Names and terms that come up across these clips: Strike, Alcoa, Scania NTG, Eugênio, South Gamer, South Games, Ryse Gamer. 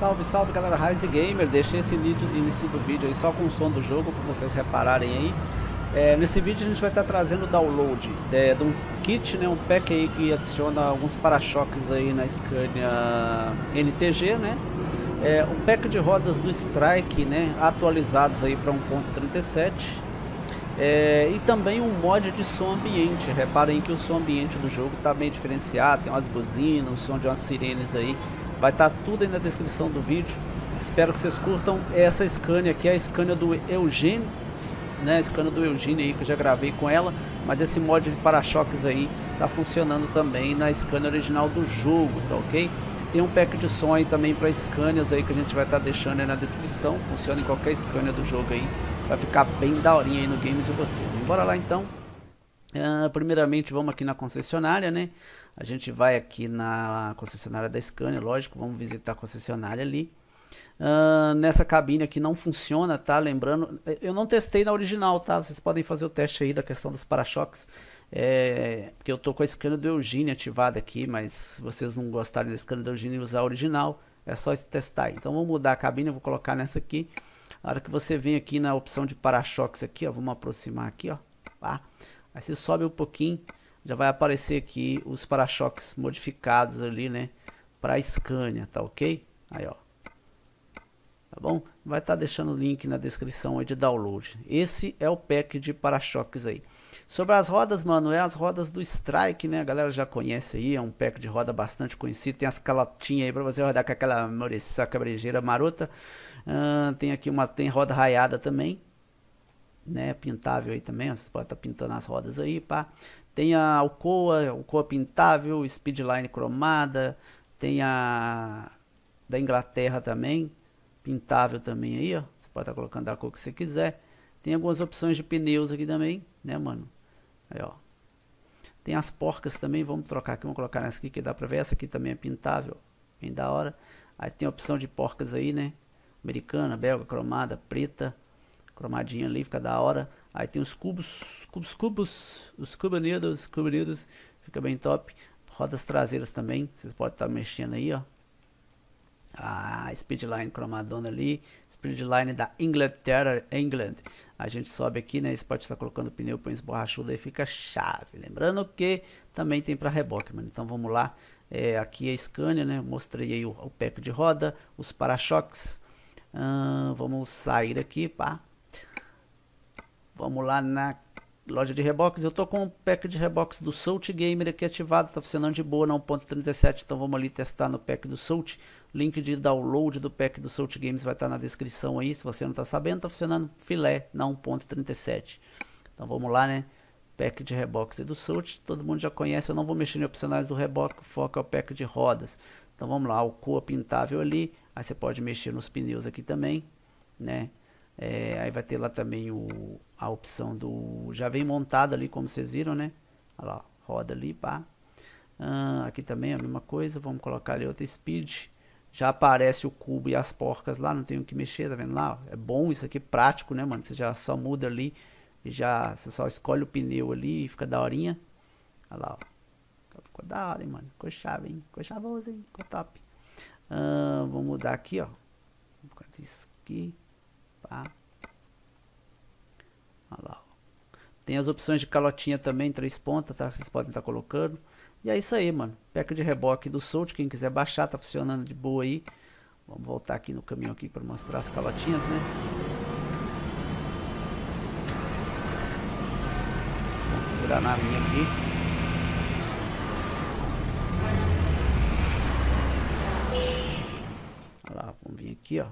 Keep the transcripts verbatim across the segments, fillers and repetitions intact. Salve, salve galera, Ryse Gamer. Deixei esse início, início do vídeo aí só com o som do jogo, para vocês repararem aí. É, nesse vídeo a gente vai estar tá trazendo o download de, de um kit, né, um pack aí que adiciona alguns para-choques aí na Scania N T G, né. É, um pack de rodas do Strike, né, atualizadas aí para um ponto trinta e sete. É, e também um mod de som ambiente. Reparem que o som ambiente do jogo está bem diferenciado, tem umas buzinas, o som de umas sirenes aí. Vai estar tá tudo aí na descrição do vídeo. Espero que vocês curtam. Essa Scania aqui é a Scania do Eugênio, né? A Scania do Eugênio aí que eu já gravei com ela, mas esse mod de para-choques aí tá funcionando também na Scania original do jogo, tá ok? Tem um pack de som aí também para Scanias aí que a gente vai estar tá deixando aí na descrição. Funciona em qualquer Scania do jogo aí, vai ficar bem daorinha aí no game de vocês. Bora lá então. Uh, primeiramente vamos aqui na concessionária, né? A gente vai aqui na concessionária da Scania, lógico, vamos visitar a concessionária ali. Uh, nessa cabine aqui não funciona, tá? Lembrando, eu não testei na original, tá? Vocês podem fazer o teste aí da questão dos para-choques. É, porque eu tô com a Scania do Eugênio ativada aqui, mas se vocês não gostarem da Scania do Eugênio e usar a original, é só testar. Então vamos mudar a cabine, eu vou colocar nessa aqui. Na hora que você vem aqui na opção de para-choques aqui, ó, vamos aproximar aqui, ó. Pá. Aí você sobe um pouquinho, já vai aparecer aqui os para-choques modificados ali, né, para Scania, tá ok? Aí ó, tá bom? Vai estar tá deixando o link na descrição aí de download. Esse é o pack de para-choques aí. Sobre as rodas, mano, é as rodas do Strike, né? A galera já conhece aí, é um pack de roda bastante conhecido. Tem as calotinhas aí pra você rodar com aquela moreça cabrejeira marota. Uh, tem aqui uma, tem roda raiada também, né, pintável aí também, ó, vocês podem estar tá pintando as rodas aí, pá. Tem a Alcoa, Alcoa pintável, Speedline cromada, tem a da Inglaterra também, pintável também aí, ó, você pode estar tá colocando a cor que você quiser. Tem algumas opções de pneus aqui também, né, mano, aí ó. Tem as porcas também, vamos trocar aqui, vamos colocar nessa aqui que dá pra ver, essa aqui também é pintável, bem da hora. Aí tem a opção de porcas aí, né, americana, belga, cromada, preta, cromadinha ali, fica da hora. Aí tem os cubos, cubos, cubos, os cubanidos, cubanidos, fica bem top. Rodas traseiras também, vocês podem estar mexendo aí, ó. Ah, Speedline cromadona ali, Speedline da Inglaterra, England. A gente sobe aqui, né, você pode estar colocando pneu, põe esse borrachudo aí, fica chave. Lembrando que também tem para reboque, mano. Então vamos lá, é, aqui é Scania, né, mostrei aí o, o pack de roda, os para-choques. Ah, vamos sair daqui, pá. Vamos lá na loja de reboques. Eu tô com o pack de reboques do South Gamer aqui ativado, tá funcionando de boa na um ponto trinta e sete, então vamos ali testar no pack do South. Link de download do pack do South Games vai estar tá na descrição aí, se você não tá sabendo, tá funcionando filé na um ponto trinta e sete. Então vamos lá, né? Pack de reboques do South, todo mundo já conhece, eu não vou mexer em opcionais do reboque, o foco é o pack de rodas. Então vamos lá, Alcoa pintável ali, aí você pode mexer nos pneus aqui também, né? É, aí vai ter lá também o, a opção do... Já vem montado ali, como vocês viram, né? Olha lá, roda ali, pá. Ah, aqui também é a mesma coisa. Vamos colocar ali outra speed. Já aparece o cubo e as porcas lá. Não tem o que mexer, tá vendo lá? É bom isso aqui, prático, né, mano? Você já só muda ali. E já... Você só escolhe o pneu ali e fica daorinha. Olha lá, ó. Ficou da hora, hein, mano? Ficou chave, hein? Ficou chavoso, hein? Ficou top. Ah, vamos mudar aqui, ó. Vou colocar isso aqui. Pá. Olha lá, ó. Tem as opções de calotinha também, três pontas, tá? Vocês podem estar tá colocando. E é isso aí, mano. Pack de reboque do South, quem quiser baixar, tá funcionando de boa aí. Vamos voltar aqui no caminho aqui para mostrar as calotinhas, né? Vou configurar na minha aqui. Olha lá, vamos vir aqui, ó.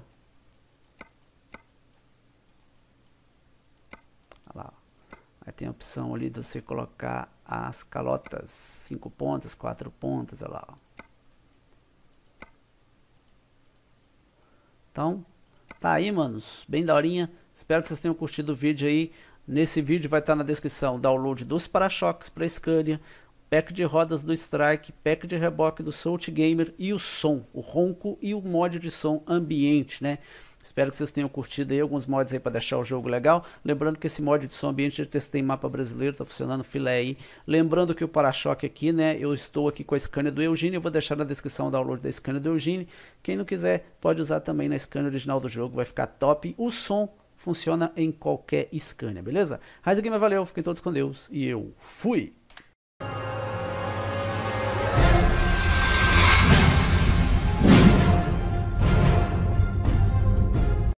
Tem a opção ali de você colocar as calotas, cinco pontas, quatro pontas, olha lá, ó. Então, tá aí, manos, bem daorinha. Espero que vocês tenham curtido o vídeo aí. Nesse vídeo vai estar tá na descrição o download dos para-choques para Scania, pack de rodas do Strike, pack de reboque do South Gamer e o som, o ronco e o mod de som ambiente, né? Espero que vocês tenham curtido aí alguns mods aí para deixar o jogo legal. Lembrando que esse mod de som ambiente eu testei em mapa brasileiro, tá funcionando filé aí. Lembrando que o para-choque aqui, né, eu estou aqui com a Scania do Eugênio, eu vou deixar na descrição o download da Scania do Eugênio. Quem não quiser pode usar também na Scania original do jogo, vai ficar top. O som funciona em qualquer Scania, beleza? Ryse Gamer, valeu, fiquem todos com Deus e eu fui!